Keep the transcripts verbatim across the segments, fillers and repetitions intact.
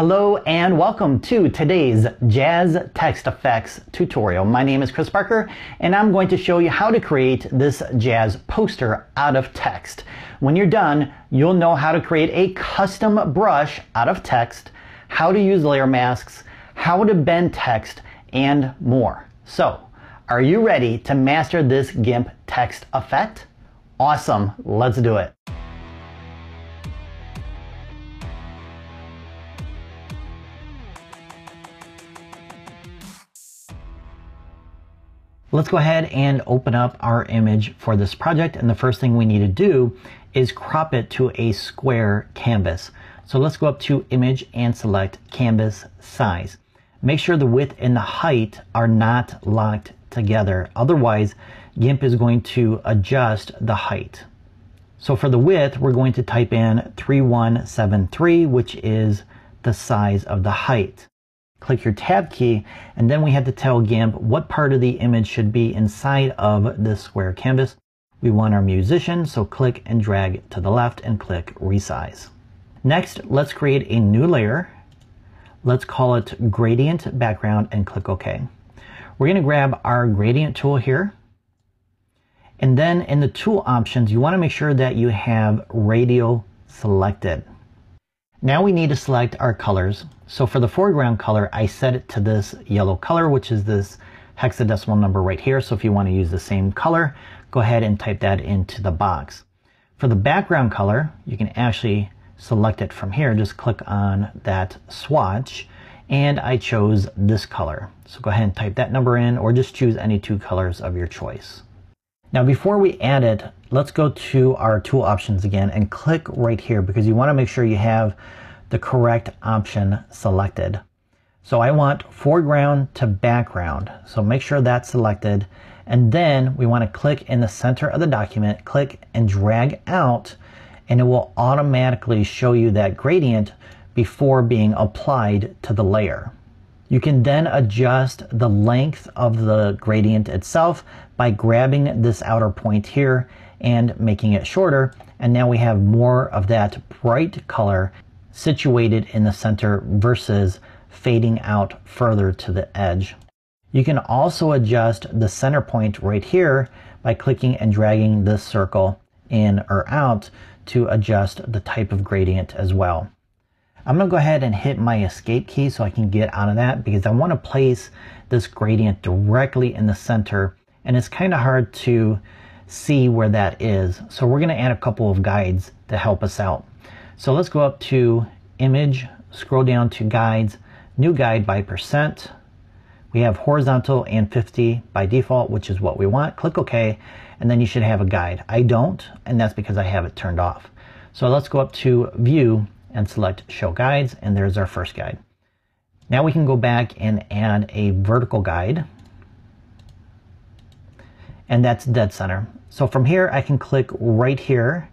Hello and welcome to today's Jazz Text Effects tutorial. My name is Chris Parker and I'm going to show you how to create this jazz poster out of text. When you're done, you'll know how to create a custom brush out of text, how to use layer masks, how to bend text, and more. So, are you ready to master this GIMP text effect? Awesome, let's do it. Let's go ahead and open up our image for this project, and the first thing we need to do is crop it to a square canvas. So let's go up to Image and select Canvas Size. Make sure the width and the height are not locked together, otherwise GIMP is going to adjust the height. So for the width, we're going to type in three one seven three, which is the size of the height. Click your tab key, and then we have to tell GIMP what part of the image should be inside of this square canvas. We want our musician, so click and drag to the left and click resize. Next, let's create a new layer. Let's call it gradient background and click OK. We're going to grab our gradient tool here. And then in the tool options, you want to make sure that you have radial selected. Now we need to select our colors. So for the foreground color, I set it to this yellow color, which is this hexadecimal number right here. So if you want to use the same color, go ahead and type that into the box. For the background color, you can actually select it from here. Just click on that swatch, and I chose this color. So go ahead and type that number in, or just choose any two colors of your choice. Now before we add it, let's go to our tool options again and click right here, because you want to make sure you have the correct option selected. So I want foreground to background, so make sure that's selected, and then we want to click in the center of the document, click and drag out, and it will automatically show you that gradient before being applied to the layer. You can then adjust the length of the gradient itself by grabbing this outer point here and making it shorter. And now we have more of that bright color situated in the center versus fading out further to the edge. You can also adjust the center point right here by clicking and dragging this circle in or out to adjust the type of gradient as well. I'm going to go ahead and hit my escape key so I can get out of that, because I want to place this gradient directly in the center, and it's kind of hard to see where that is. So we're going to add a couple of guides to help us out. So let's go up to Image, scroll down to Guides, New Guide by Percent. We have horizontal and fifty by default, which is what we want. Click OK, and then you should have a guide. I don't, and that's because I have it turned off. So let's go up to View and select Show Guides, and there's our first guide. Now we can go back and add a vertical guide, and that's dead center. So from here I can click right here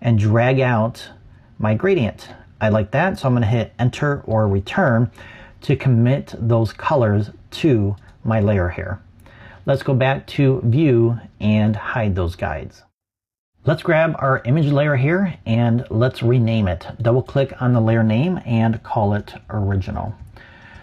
and drag out my gradient. I like that, so I'm going to hit Enter or Return to commit those colors to my layer here. Let's go back to View and hide those guides. Let's grab our image layer here and let's rename it. Double click on the layer name and call it original.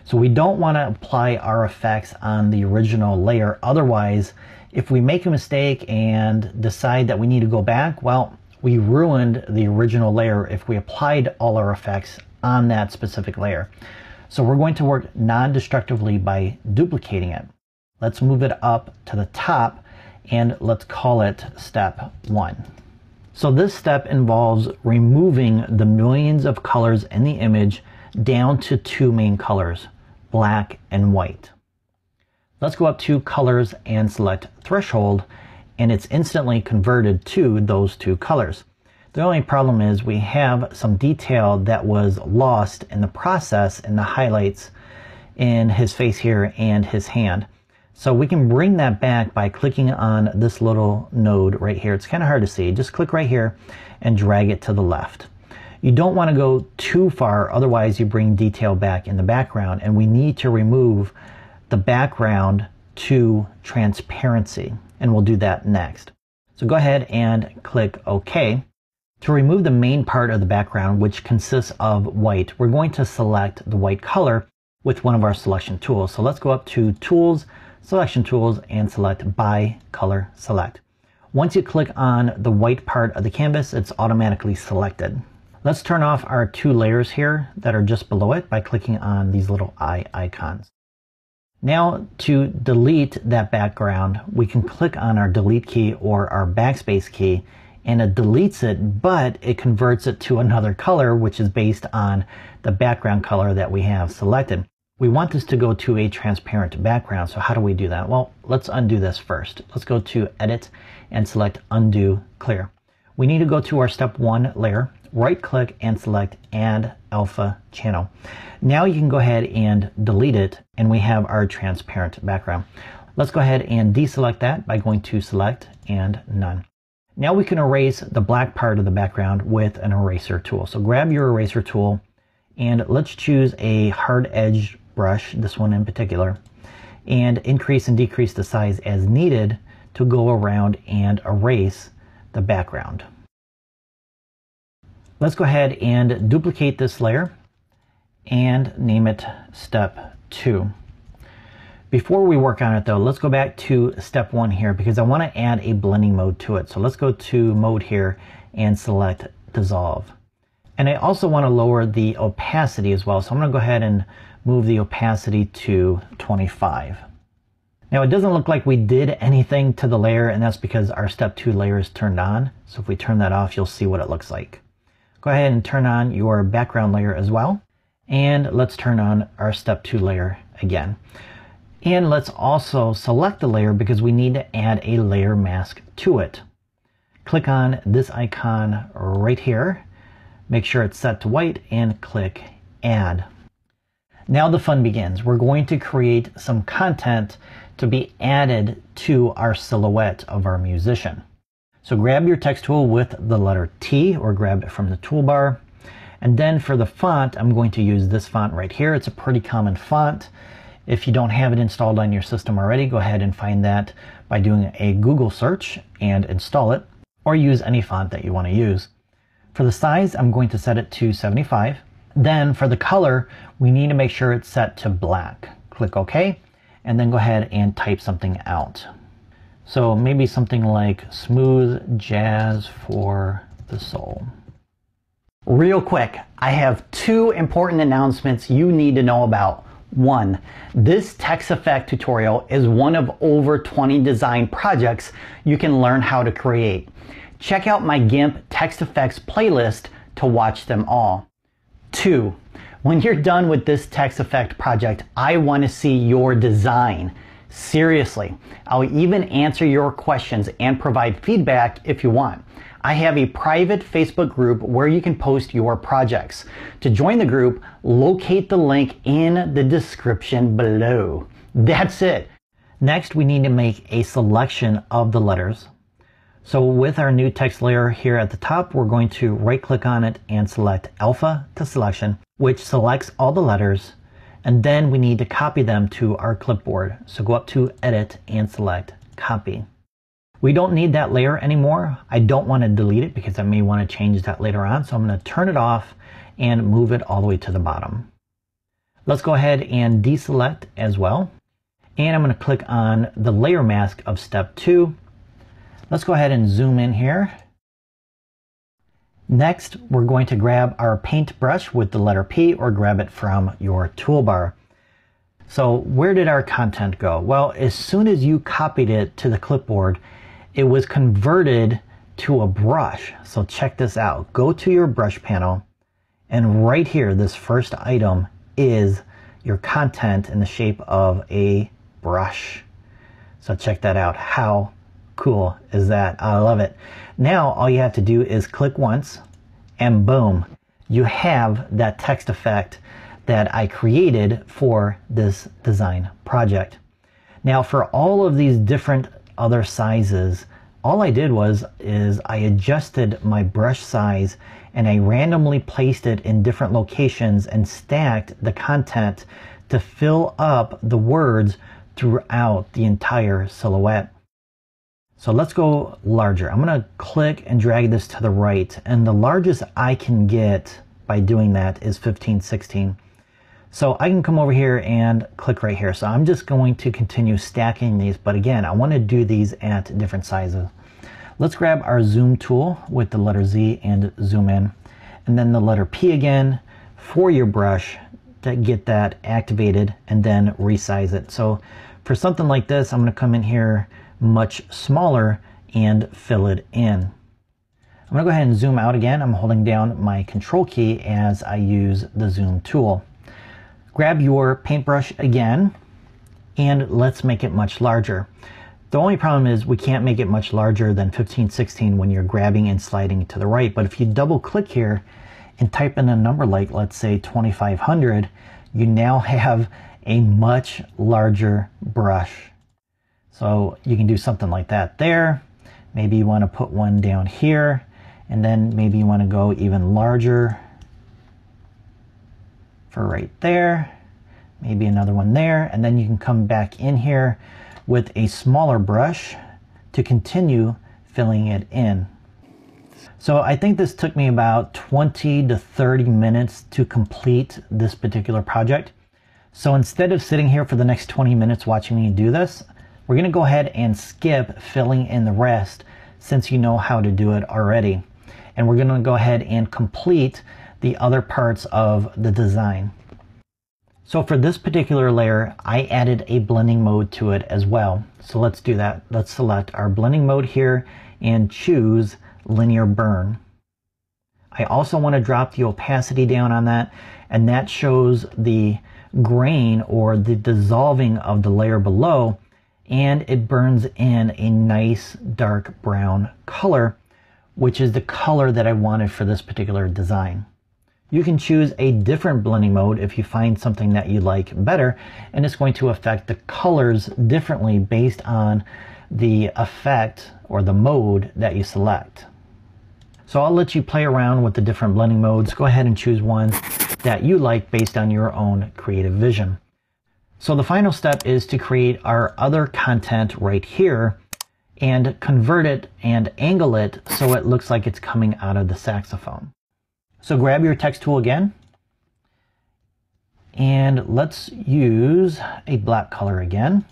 So we don't want to apply our effects on the original layer. Otherwise, if we make a mistake and decide that we need to go back, well, we ruined the original layer if we applied all our effects on that specific layer. So we're going to work non-destructively by duplicating it. Let's move it up to the top, and let's call it step one. So this step involves removing the millions of colors in the image down to two main colors, black and white. Let's go up to Colors and select Threshold, and it's instantly converted to those two colors. The only problem is we have some detail that was lost in the process in the highlights in his face here and his hand. So we can bring that back by clicking on this little node right here. It's kind of hard to see. Just click right here and drag it to the left. You don't want to go too far, otherwise you bring detail back in the background, and we need to remove the background to transparency, and we'll do that next. So go ahead and click OK. To remove the main part of the background, which consists of white, we're going to select the white color with one of our selection tools. So let's go up to Tools, Selection Tools, and select By Color Select. Once you click on the white part of the canvas, it's automatically selected. Let's turn off our two layers here that are just below it by clicking on these little eye icons. Now to delete that background, we can click on our delete key or our backspace key, and it deletes it, but it converts it to another color, which is based on the background color that we have selected. We want this to go to a transparent background. So how do we do that? Well, let's undo this first. Let's go to Edit and select Undo Clear. We need to go to our step one layer, right click and select Add Alpha Channel. Now you can go ahead and delete it, and we have our transparent background. Let's go ahead and deselect that by going to Select and None. Now we can erase the black part of the background with an eraser tool. So grab your eraser tool and let's choose a hard edge brush, this one in particular, and increase and decrease the size as needed to go around and erase the background. Let's go ahead and duplicate this layer and name it Step two. Before we work on it though, let's go back to Step one here because I want to add a blending mode to it. So let's go to Mode here and select Dissolve. And I also want to lower the opacity as well. So I'm going to go ahead and move the opacity to twenty-five. Now it doesn't look like we did anything to the layer, and that's because our Step two layer is turned on. So if we turn that off, you'll see what it looks like. Go ahead and turn on your background layer as well. And let's turn on our Step two layer again. And let's also select the layer because we need to add a layer mask to it. Click on this icon right here. Make sure it's set to white and click Add. Now the fun begins. We're going to create some content to be added to our silhouette of our musician. So grab your text tool with the letter T, or grab it from the toolbar. And then for the font, I'm going to use this font right here. It's a pretty common font. If you don't have it installed on your system already, go ahead and find that by doing a Google search and install it, or use any font that you want to use. For the size, I'm going to set it to seventy-five. Then for the color, we need to make sure it's set to black. Click OK, and then go ahead and type something out. So maybe something like smooth jazz for the soul. Real quick, I have two important announcements you need to know about. One, this text effect tutorial is one of over twenty design projects you can learn how to create. Check out my GIMP text effects playlist to watch them all. Two, when you're done with this text effect project, I want to see your design. Seriously, I'll even answer your questions and provide feedback if you want. I have a private Facebook group where you can post your projects. To join the group, locate the link in the description below. That's it. Next, we need to make a selection of the letters. So with our new text layer here at the top, we're going to right click on it and select Alpha to Selection, which selects all the letters. And then we need to copy them to our clipboard. So go up to Edit and select Copy. We don't need that layer anymore. I don't want to delete it because I may want to change that later on. So I'm going to turn it off and move it all the way to the bottom. Let's go ahead and deselect as well. And I'm going to click on the layer mask of Step two. Let's go ahead and zoom in here. Next, we're going to grab our paintbrush with the letter P, or grab it from your toolbar. So where did our content go? Well, as soon as you copied it to the clipboard, it was converted to a brush. So check this out. Go to your brush panel, and right here, this first item is your content in the shape of a brush. So check that out. How cool is that? I love it. Now all you have to do is click once, and boom, you have that text effect that I created for this design project. Now for all of these different other sizes, all I did was is I adjusted my brush size and I randomly placed it in different locations and stacked the content to fill up the words throughout the entire silhouette. So let's go larger. I'm gonna click and drag this to the right, and the largest I can get by doing that is fifteen sixteen. So I can come over here and click right here. So I'm just going to continue stacking these, but again, I wanna do these at different sizes. Let's grab our zoom tool with the letter Z and zoom in, and then the letter P again for your brush to get that activated and then resize it. So for something like this, I'm gonna come in here much smaller and fill it in. I'm gonna go ahead and zoom out again. I'm holding down my control key as I use the zoom tool. Grab your paintbrush again, and let's make it much larger. The only problem is we can't make it much larger than fifteen sixteen when you're grabbing and sliding to the right, but if you double click here and type in a number like, let's say twenty-five hundred, you now have a much larger brush. So you can do something like that there. Maybe you want to put one down here, and then maybe you want to go even larger for right there. Maybe another one there, and then you can come back in here with a smaller brush to continue filling it in. So I think this took me about twenty to thirty minutes to complete this particular project. So instead of sitting here for the next twenty minutes watching me do this, we're gonna go ahead and skip filling in the rest since you know how to do it already. And we're gonna go ahead and complete the other parts of the design. So for this particular layer, I added a blending mode to it as well. So let's do that. Let's select our blending mode here and choose linear burn. I also wanna drop the opacity down on that, and that shows the grain or the dissolving of the layer below, and it burns in a nice dark brown color, which is the color that I wanted for this particular design. You can choose a different blending mode if you find something that you like better, and it's going to affect the colors differently based on the effect or the mode that you select. So I'll let you play around with the different blending modes. Go ahead and choose one that you like based on your own creative vision. So the final step is to create our other content right here and convert it and angle it so it looks like it's coming out of the saxophone. So grab your text tool again, and let's use a black color again,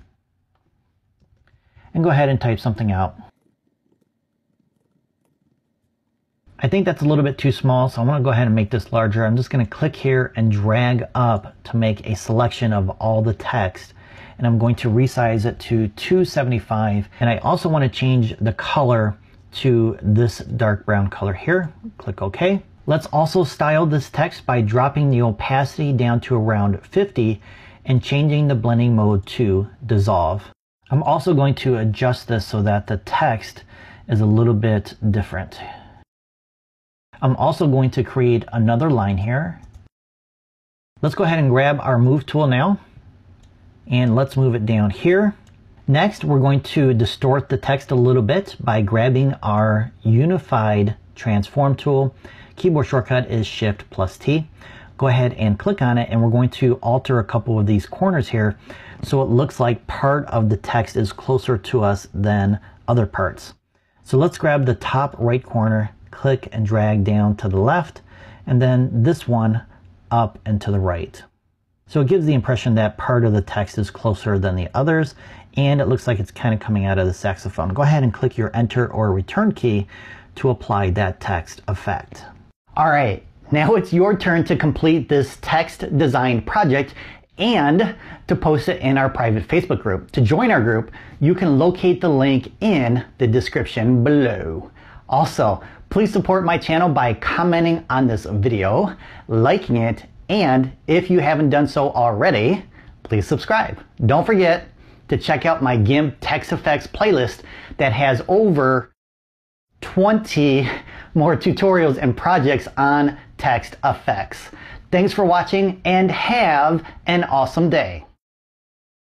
and go ahead and type something out. I think that's a little bit too small, so I'm gonna go ahead and make this larger. I'm just gonna click here and drag up to make a selection of all the text, and I'm going to resize it to two seventy-five, and I also wanna change the color to this dark brown color here. Click OK. Let's also style this text by dropping the opacity down to around fifty and changing the blending mode to dissolve. I'm also going to adjust this so that the text is a little bit different. I'm also going to create another line here. Let's go ahead and grab our move tool now, and let's move it down here. Next, we're going to distort the text a little bit by grabbing our unified transform tool. Keyboard shortcut is Shift plus T. Go ahead and click on it, and we're going to alter a couple of these corners here so it looks like part of the text is closer to us than other parts. So let's grab the top right corner, click and drag down to the left, and then this one up and to the right. So it gives the impression that part of the text is closer than the others, and it looks like it's kind of coming out of the saxophone. Go ahead and click your Enter or Return key to apply that text effect. All right, now it's your turn to complete this text design project and to post it in our private Facebook group. To join our group, you can locate the link in the description below. Also, please support my channel by commenting on this video, liking it, and if you haven't done so already, please subscribe. Don't forget to check out my GIMP Text Effects playlist that has over twenty more tutorials and projects on text effects. Thanks for watching, and have an awesome day.